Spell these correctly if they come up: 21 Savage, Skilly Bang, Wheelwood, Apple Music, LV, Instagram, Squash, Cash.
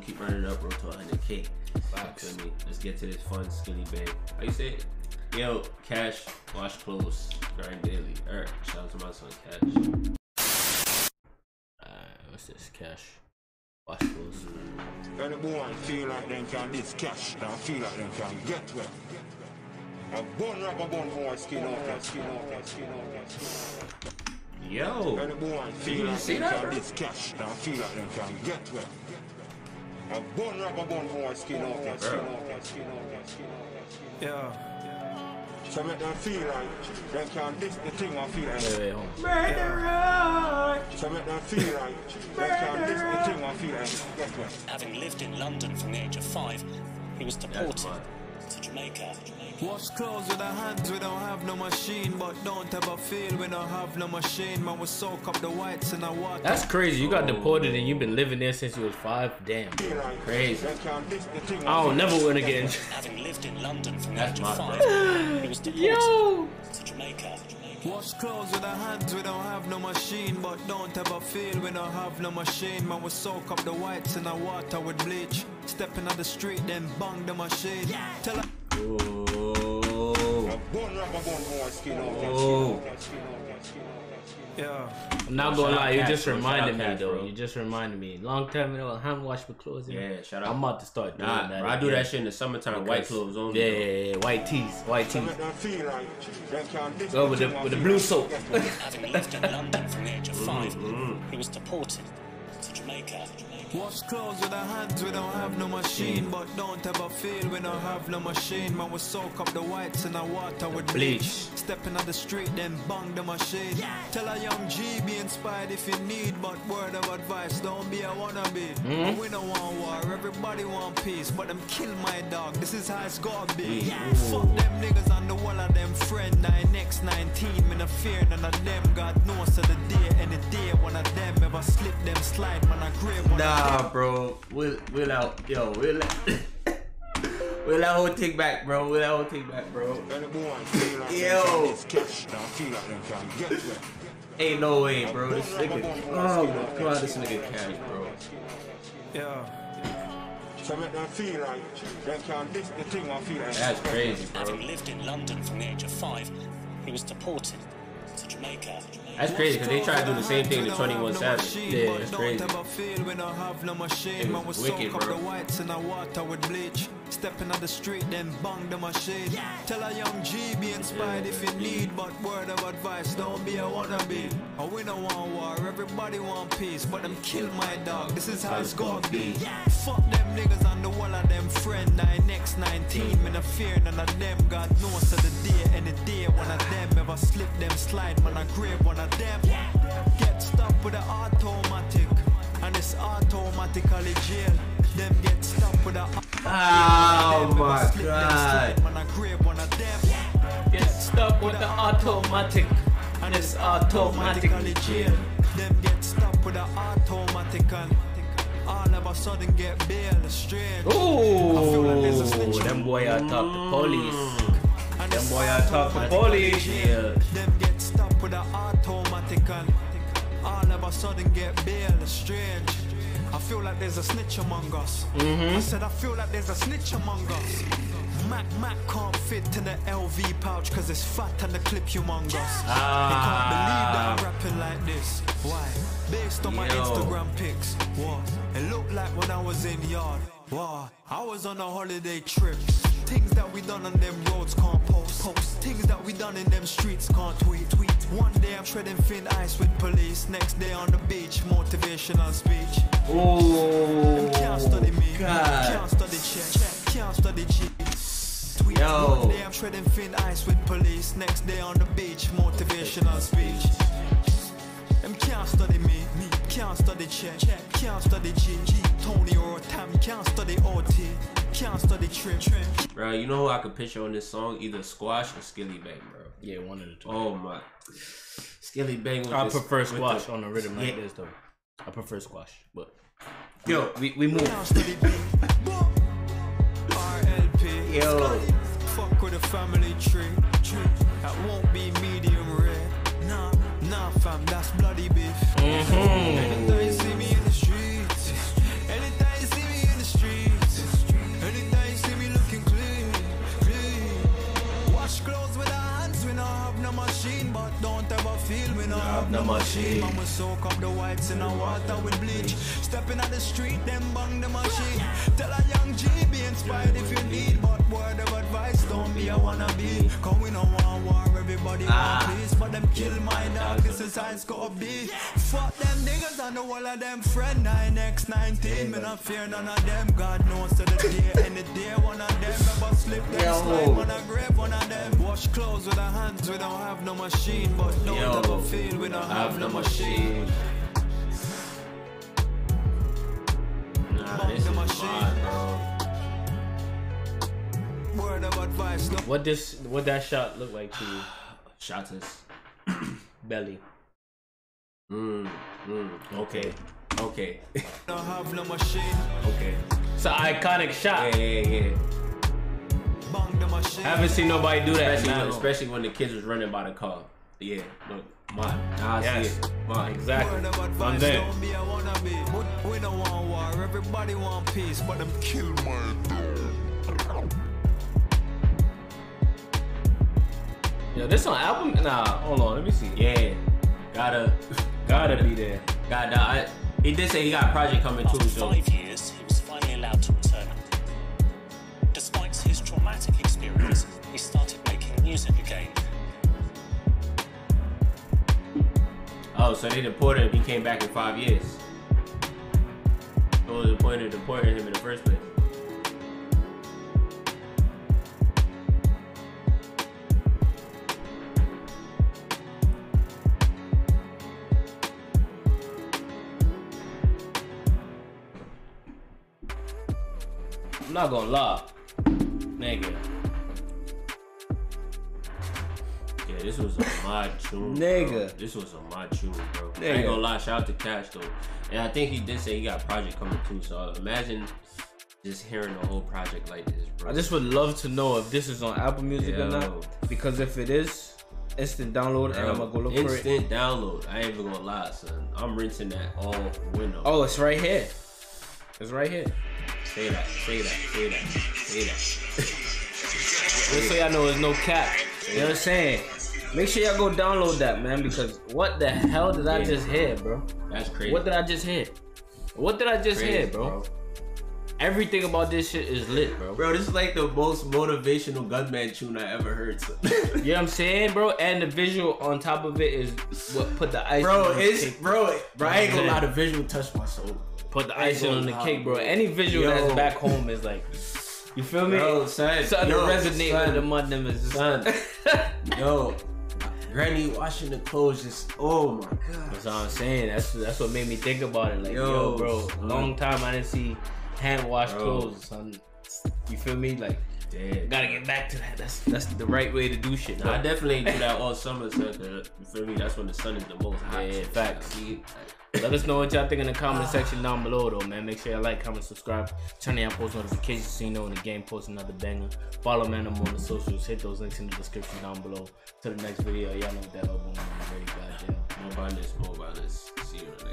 we'll keep running up road to 100K. Facts. You know, let's get to this fun Skilly Bang. How you say it? Yo, Cash, wash clothes, grind daily. Alright, shout out to my son Cash. Alright, what's this? Cash, wash clothes. Anyone feel like they can this cash, now feel like they can get well. A bone rubber bone for skin out that skin out that skin out that skin out that. Yo, anyone feel like they can this cash, now feel like they can get well. A bone rubber bone for skin out that skin out that skin out that skin out that skin. Yeah. So make them feel like they can this the thing I feel like. Hey, murderer! So make them feel like they can this the thing I feel like. Having lived in London from the age of 5, he was deported to Jamaica. Wash clothes with our hands, we don't have no machine, but don't ever feel we don't have no machine. Man, we soak up the whites in our water. That's crazy. You got deported and you've been living there since you was 5. Damn, crazy. I don't never win again. Having lived in London from the age of 5, he was deported to Jamaica. Wash clothes with our hands, we don't have no machine, but don't ever feel we don't have no machine. Man, we soak up the whites in our water with bleach. Stepping on the street, then bang the machine. Yeah. Tell her. Oh. Yeah. I'm not gonna lie, you just reminded me though. You just reminded me. Long time ago, I haven't washed my clothes. Yeah, shout out. I'm about to start doing that. Bro, I do that shit in the summertime. White clothes only. Yeah, white tees, white tees. Go with the blue soap. Having lived in London from the age of 5, he was deported to Jamaica. Wash clothes with our hands, we don't have no machine, but don't ever feel we don't have no machine. Man, we soak up the whites in our water with bleach. Stepping on the street, then bang the machine. Tell a young G, be inspired if you need, but word of advice, don't be a wannabe. We don't want war, everybody want peace, but them kill my dog, this is how it's gotta be. Fuck them niggas on the wall of them friend, 9x19, man, I fear none of them. God knows to the day, and the day one of them ever slip them slide, man, I grip one of them. Nah, bro, we'll out, yo, we'll out. We'll out, we'll take back, bro, we'll out, we'll take back, bro. Yo. Ain't no way, bro, this nigga. Oh my god, this nigga Cash, bro. Yeah. So make them feel like they can this the thing I feel like. That's crazy, bro. Having lived in London from the age of 5, he was deported to Jamaica. That's crazy because they try to do the same thing to 21 Savage. Yeah, that's crazy. It was wicked, bro. Stepping on the street, then bang the machine. Tell a young G, be inspired if you need, but word of advice, don't be a wannabe. I win a one war, everybody want peace, but them kill my dog, this is how it's gonna be. Fuck them niggas on the wall of them friend, 9x19, man, I fear none of them. God knows to the day, and the day one of them ever slip them slide, man, I grab one of them. Get stuck with the automatic, and it's automatically jail. Them get stuck with the oh my god. Man, I grab one of them. Get stuck with the automatic, and it's automatically jail. Them get stuck with the automatic. All of a sudden get bail straight. Oh, them boy are top the police. Them boy are top the police. Them get stuck with the automatical. All of a sudden get bail straight. I feel like there's a snitch among us. I said I feel like there's a snitch among us. Mac can't fit in the LV pouch cause it's fat and the clip humongous. They can't believe that I'm rapping like this. Why? Based on my Instagram pics. What? It looked like when I was in yard. Wow, I was on a holiday trip. Things that we done on them roads can't post. Things that we done in them streets can't tweet. One day I'm treading thin ice with police. Next day on the beach, motivational speech. Oh, can't study me, can't study check, can't study cheat. Yo. One day I'm treading thin ice with police. Next day on the beach, motivational speech. Them can't study me, can't study check, can't study G. Tony or Tam, can't study OT, can't study trim. Bro, you know who I could picture on this song? Either Squash or Skilly Bang, bro. Yeah, one of the two. Oh my. Skilly Bang with I this, prefer Squash on a rhythm like this though. I prefer Squash, but yo, we move. RLP. Yo. Fuck with a family tree. That won't be medium rare. Nah, fam, that's bloody beef. Anytime you see me in the streets, anytime you see me in the no machine. And we soak up the whites in our water with bleach. Stepping out the street, them bang the machine. Tell a young G, be inspired if you need. But word of advice, don't be a wannabe. Cause we no want war, everybody want peace. But them kill my dog, this is how it's gotta be. Fuck them niggas and the wall of them friend. 9x19, me not fear none of them. God knows to the day, any day one of them. Never slip them, slide one of grave, one of them. Wash clothes with our hands, we don't have no machine. But don't ever feel we don't have no machine. What that shot look like to you? Shot is belly. Okay. Don't have no machine. Okay. It's an iconic shot. Yeah. I haven't seen nobody do that, especially when the kids was running by the car. Yeah, look. Mine, exactly. I'm there. We don't want war. Everybody want peace, but them kill my dude. Yo, this on album? Nah, hold on, let me see. Yeah, gotta be there. He did say he got a project coming too. So. 5 years, he was finally allowed to return. Despite his traumatic experience, he started making music again. Oh, so they deported him. He came back in 5 years. What was the point of deporting him in the first place? I'm not gonna lie, nigga. Yeah, this was a my tune, nigga. This was a my tune, bro. Nigga. I ain't gonna lie. Shout out to Cash though, and I think he did say he got a project coming too. So imagine just hearing the whole project like this, bro. I just would love to know if this is on Apple Music or not, because if it is, instant download, and I'm gonna go look for it. Instant download. I ain't even gonna lie, son. I'm rinsing that all window. Oh, it's right here. It's right here. Say that. Just so y'all know, there's no cap. You know what I'm saying? Make sure y'all go download that, man, because what the hell did I just hear, bro? That's crazy. What did I just hear, bro? Everything about this shit is lit, bro. Bro, this is like the most motivational gunman tune I ever heard. So. You know what I'm saying, bro? And the visual on top of it is what put the ice. Bro, bro, I ain't gonna lie, the visual touched my soul. Put the icing on the cake, bro. Any visual that's back home is like, you feel me? Yo, son. Something to resonate with the mud them is son. Yo, granny washing the clothes just, oh my God. That's what I'm saying. That's what made me think about it. Like, yo bro, son. Long time I didn't see hand washed clothes, son. You feel me? Like, damn. Gotta get back to that. That's the right way to do shit. Nah, I definitely do that all summer, son. You feel me? That's when the sun is the most hot. Yeah, facts. Let us know what y'all think in the comment section down below, though, man. Make sure you like, comment, subscribe, turn on your post notifications so you know when the game posts another banger. Follow man I'm on the socials. Hit those links in the description down below. Till the next video, y'all know what that album is already. Goddamn. Mobile this. See you in the next.